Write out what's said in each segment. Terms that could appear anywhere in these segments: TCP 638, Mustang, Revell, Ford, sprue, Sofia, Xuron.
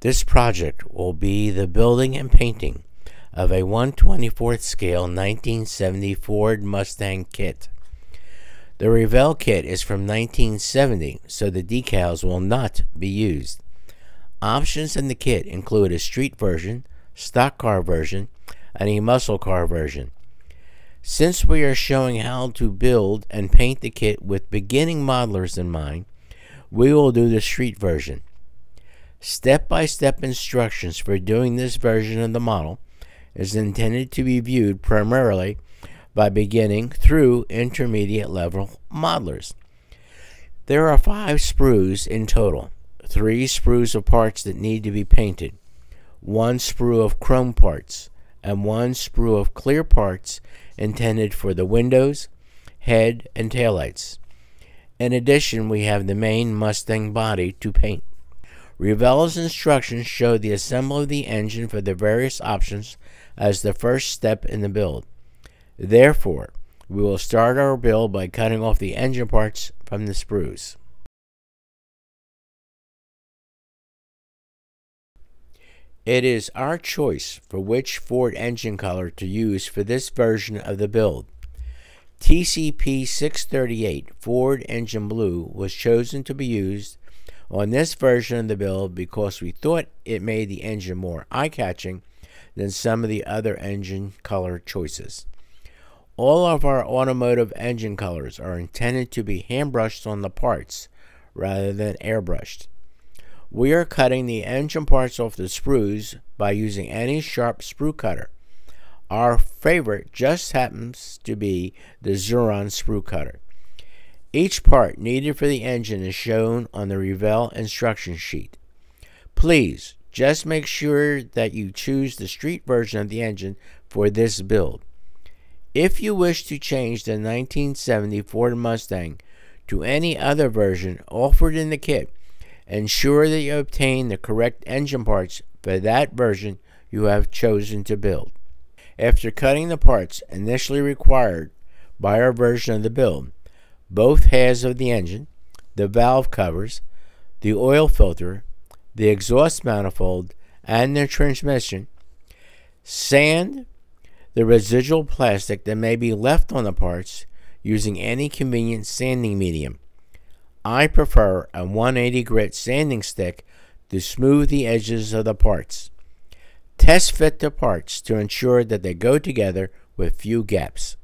This project will be the building and painting of a 1/24th scale 1970 Ford Mustang kit. The Revell kit is from 1970, so the decals will not be used. Options in the kit include a street version, stock car version, and a muscle car version. Since we are showing how to build and paint the kit with beginning modelers in mind, we will do the street version. Step-by-step instructions for doing this version of the model is intended to be viewed primarily by beginning through intermediate level modelers. There are 5 sprues in total, 3 sprues of parts that need to be painted, 1 sprue of chrome parts, and 1 sprue of clear parts intended for the windows, head, and taillights. In addition, we have the main Mustang body to paint. Revell's instructions show the assembly of the engine for the various options as the first step in the build. Therefore, we will start our build by cutting off the engine parts from the sprues. It is our choice for which Ford engine color to use for this version of the build. TCP 638 Ford Engine Blue was chosen to be used on this version of the build because we thought it made the engine more eye-catching than some of the other engine color choices. All of our automotive engine colors are intended to be hand-brushed on the parts rather than airbrushed. We are cutting the engine parts off the sprues by using any sharp sprue cutter. Our favorite just happens to be the Xuron sprue cutter. Each part needed for the engine is shown on the Revell instruction sheet. Please just make sure that you choose the street version of the engine for this build. If you wish to change the 1970 Ford Mustang to any other version offered in the kit, ensure that you obtain the correct engine parts for that version you have chosen to build. After cutting the parts initially required by our version of the build, both halves of the engine, the valve covers, the oil filter, the exhaust manifold, and the transmission, sand the residual plastic that may be left on the parts using any convenient sanding medium. I prefer a 180 grit sanding stick to smooth the edges of the parts. Test fit the parts to ensure that they go together with few gaps.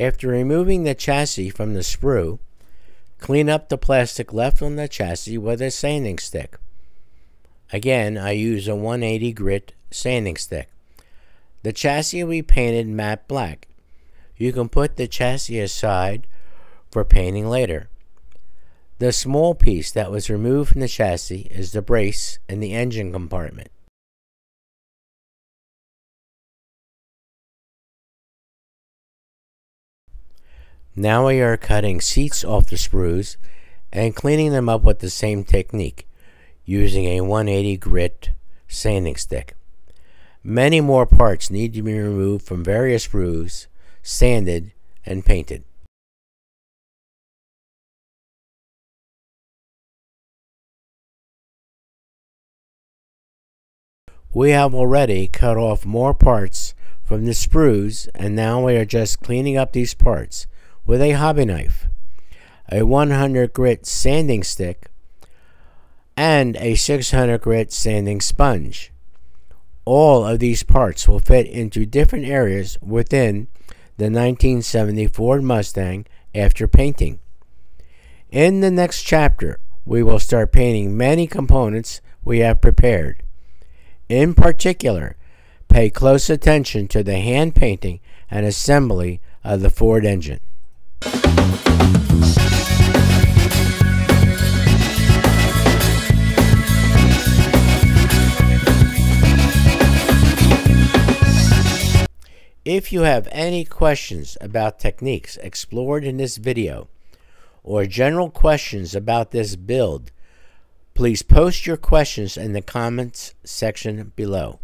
After removing the chassis from the sprue, clean up the plastic left on the chassis with a sanding stick. Again, I use a 180 grit sanding stick. The chassis will be painted matte black. You can put the chassis aside for painting later. The small piece that was removed from the chassis is the brace in the engine compartment. Now we are cutting seats off the sprues and cleaning them up with the same technique using a 180 grit sanding stick. Many more parts need to be removed from various sprues, sanded, and painted. We have already cut off more parts from the sprues, and now we are just cleaning up these parts with a hobby knife, a 100 grit sanding stick, and a 600 grit sanding sponge. All of these parts will fit into different areas within the 1970 Ford Mustang after painting. In the next chapter, we will start painting many components we have prepared. In particular, pay close attention to the hand painting and assembly of the Ford engine. If you have any questions about techniques explored in this video or general questions about this build, please post your questions in the comments section below.